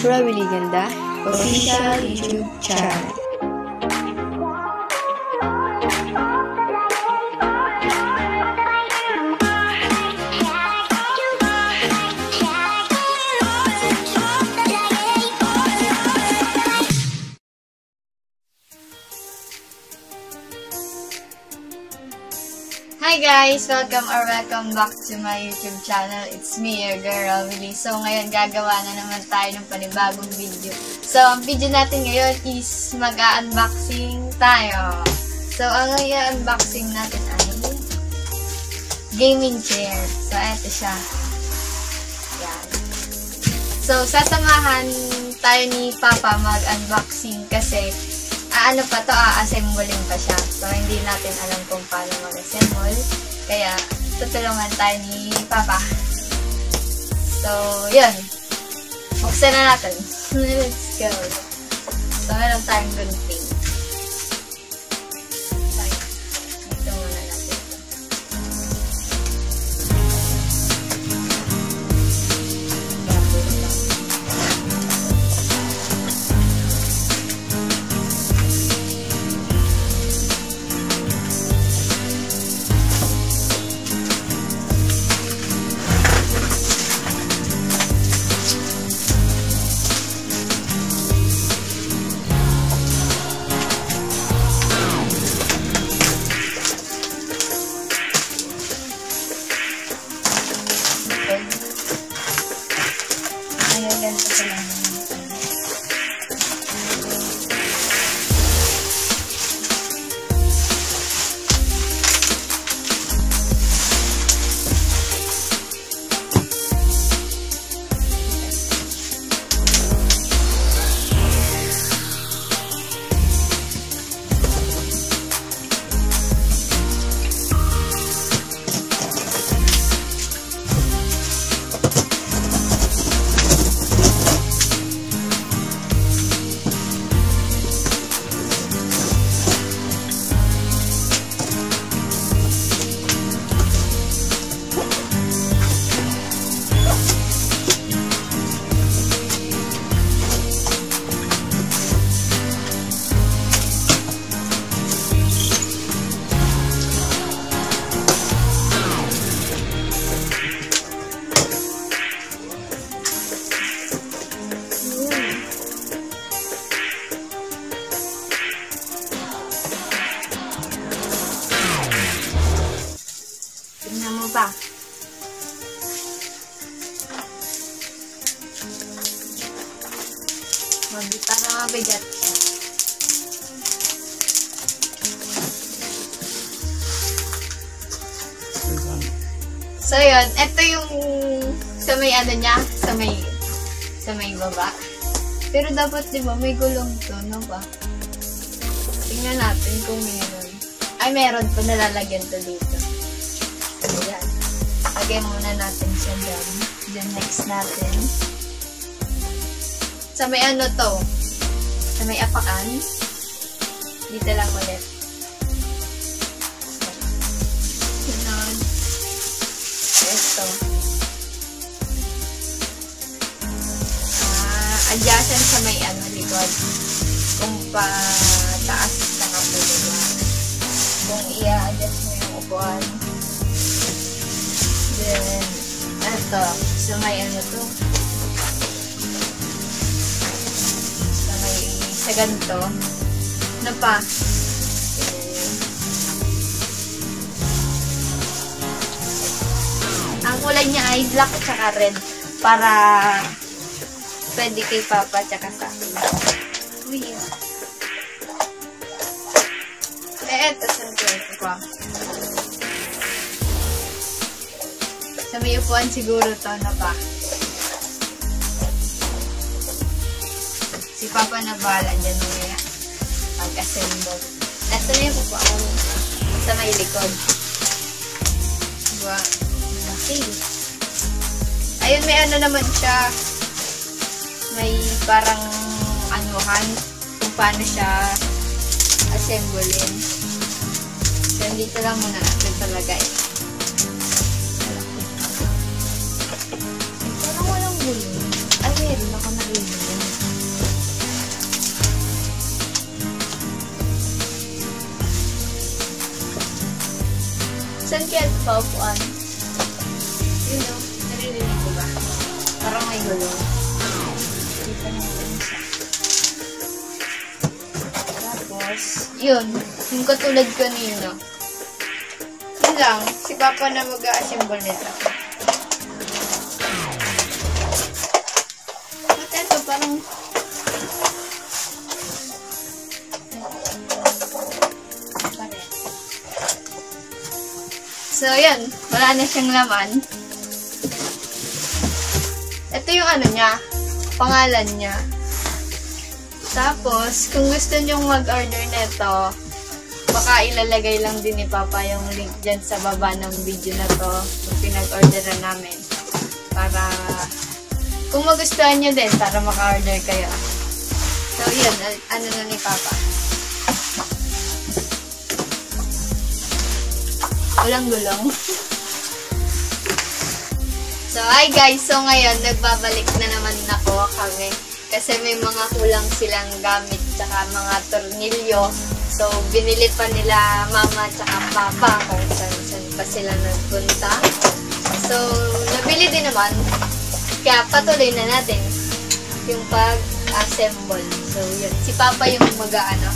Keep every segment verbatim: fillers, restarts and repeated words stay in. Rouelle Ganda official YouTube channel. Hi guys! Welcome or welcome back to my YouTube channel. It's me, your girl, Rouelle. So, ngayon gagawa na naman tayo ng panibagong video. So, ang video natin ngayon is mag-unboxing tayo. So, ang i-unboxing natin ay gaming chair. So, eto siya. Yan. So, sasamahan tayo ni Papa mag-unboxing kasi ano pa to, a-assemblein pa siya. So, hindi natin alam kung paano mag-assemble. Kaya, tutulungan tayo ni Papa. So, yun. Buksan na natin. Let's go. So, meron tayong gunting. Ito muna natin. Parang mabigat siya. So yun, ito yung sa may ano niya, sa may sa may baba. Pero dapat di ba may gulong to, no ba? Tingnan natin kung meron. Ay meron pa, nalalagyan to dito. Ayan. Lagyan muna natin siya dyan. Then next natin sa may ano to. Sa may apakan, dito lang ulit. Ganun. Ito. Ah, adjacent sa may ano, likod. Kung pataas na kapulungan. Kung i-adjust mo yung upuan. Then, ito. Sa may ano to. Sa ganito. Ano pa? Ang kulay niya ay black at saka red. Para pwede kay Papa at saka sa akin. Uy. Eh, eto. Saan ko? Ito ko. Sa may upuan siguro to. Ano pa? Si Papa na bahala dyan mamaya pag-assemble. Ito na yung upuan sa may likod. Diba? Okay. Ayun, may ano naman siya. May parang anuhan kung paano siya assemblein. So, dito lang muna natin talaga eh. Parang walang gulo. Ayun. Ngayon ako narinig yan. Saan kaya ito paupuan? Yun o, narinig ko ba? Parang may gulong. Hindi pa naman siya. Tapos, yun. Yung katulad kanina. Yun lang, si Papa na mag-a-assemble nito. Parang so, yun. Wala na siyang laman. Ito yung ano niya. Pangalan niya. Tapos, kung gusto nyong mag-order nito, baka ilalagay lang din ni Papa yung link dyan sa baba ng video na to. Kung pinag-order na namin. Para kung magustuhan nyo din, para maka-order kayo. So, yun. Ano na ni Papa? Walang gulong. So, hi guys. So, ngayon, nagbabalik na naman ako kami. Kasi may mga kulang silang gamit, tsaka mga tornilyo. So, binili pa nila Mama tsaka Papa kung saan-saan pa sila nagpunta. So, nabili din naman. Kaya patuloy na natin yung pag-assemble. So, yun. Si Papa yung mag-a-ano.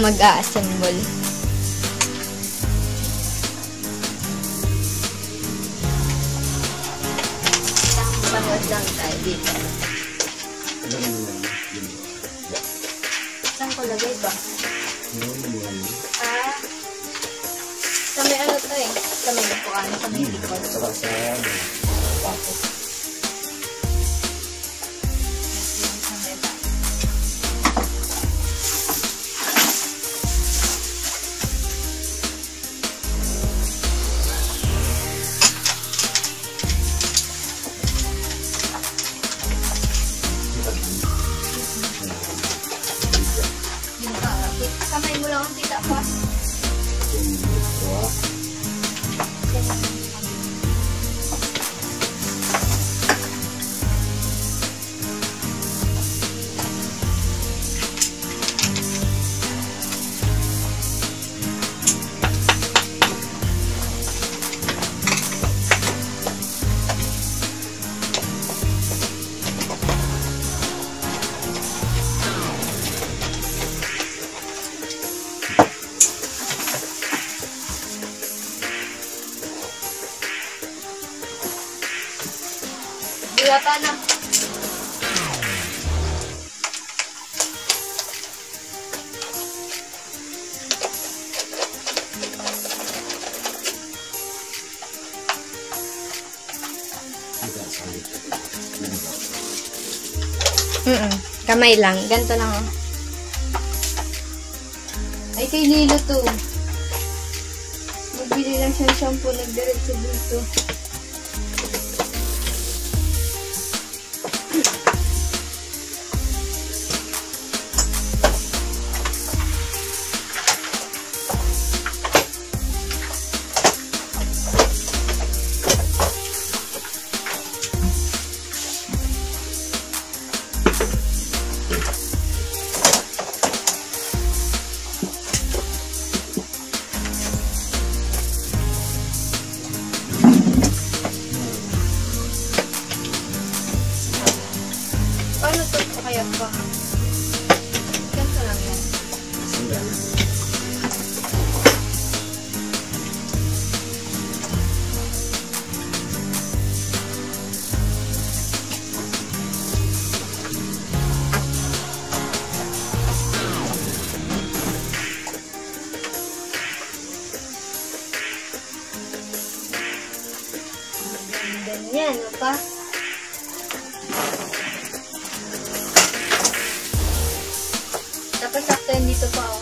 Mag-a-assemble. Panood lang tayo dito. Saan ko lagay ba? Ah. Sa may ano to eh. Sa may bukuan. Sa may likod. Sa papo. Yung kakapit. Kamay mo lang ang tita pa. Yata na. Mm-mm. Kamay lang. Ganito lang. Oh. Ay, kay Lilo to. Magbili lang siyang shampoo. Nagdiretso dito. Ganyan, ano pa? Dapat sakto yun dito pa, oh.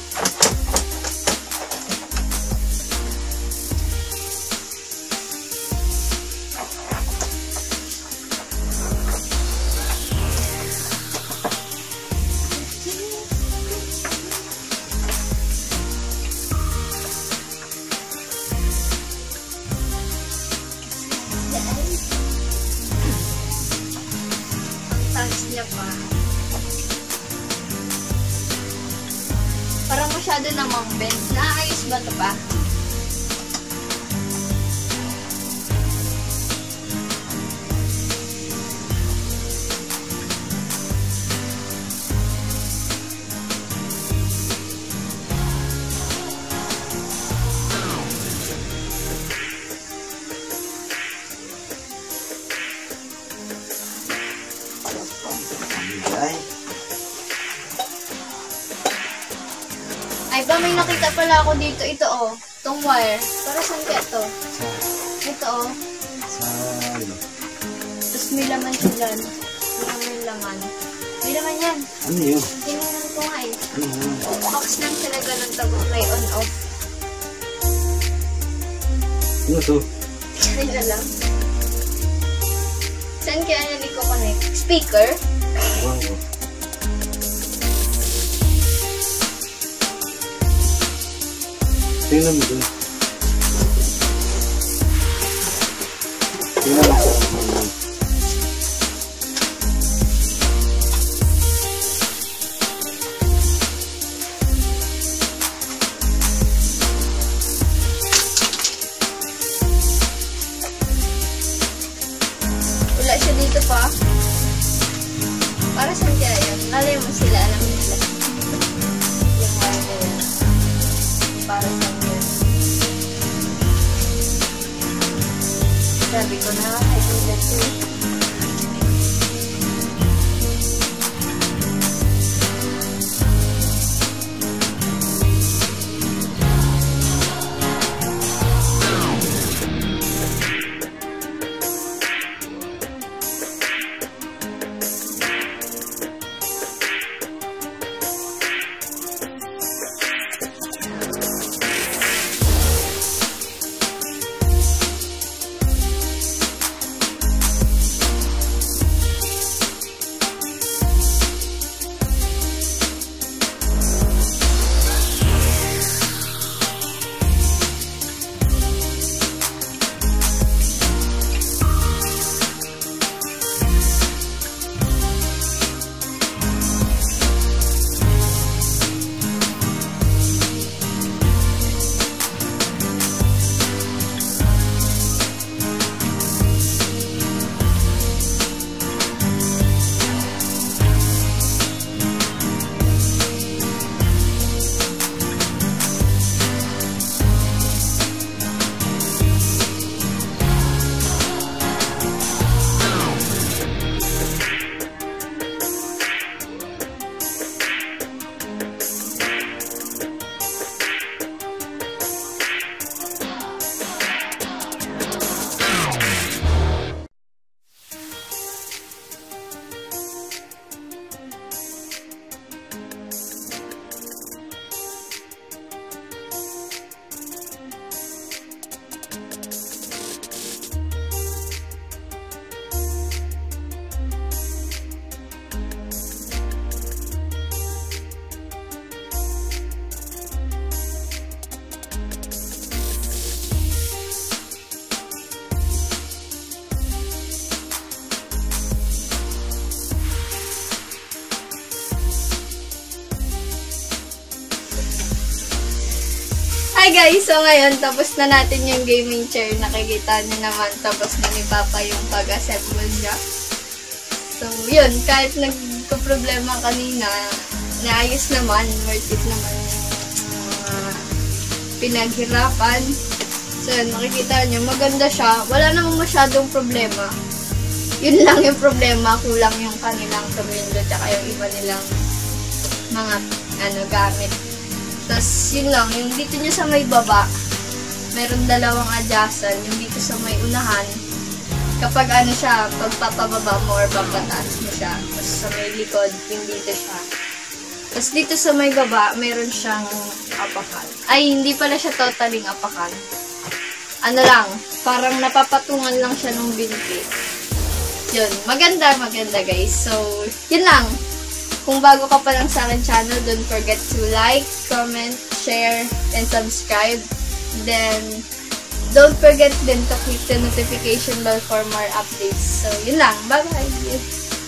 Guys. siya pa. Parang masyado namang bend. Naayos ba ito pa? Ay ba, may nakita pala ako dito. Ito oh, itong wire. Para saan kaya ito? Ito oh. Saan? Tapos may laman siya dyan. May laman. May laman yan. Ano yun? Tingnan ko nga eh. Ano yun? Box lang sila ganun tago. May on-off. Ano to? Hindi alam. Saan kaya nali ko connect? Speaker? Wow. Tingnan mo dun. Tingnan mo dun. Wala siya dito pa. Para saan kaya yun? Alay mo sila, alam mo sila. Yung wire na yun. Para saan. Sabi ko na, I think that's it. Guys, so ngayon, tapos na natin yung gaming chair. Nakikita nyo naman, tapos na ni Papa yung pag-assemble niya. So, yun, kahit nagka-problema kanina, naayos naman, worth it naman yung uh, pinaghirapan. So, yun, makikita nyo, maganda siya. Wala namang masyadong problema. Yun lang yung problema, kulang yung kanilang tumindod, tsaka yung iba nilang mga, ano, gamit. Tapos, yun lang, yung dito niya sa may baba, meron dalawang adjacent, yung dito sa may unahan, kapag ano siya, pagpapababa mo or papataas mo siya. Tapos sa may likod, yung dito siya. Tapos dito sa may baba, meron siyang apakan. Ay, hindi pala siya totaling apakan. Ano lang, parang napapatungan lang siya ng binti. Yun, maganda, maganda guys. So, yun lang. Kung bago ka pa lang sa akin channel, don't forget to like, comment, share, and subscribe. Then, don't forget din to click the notification bell for more updates. So, yun lang. Bye-bye!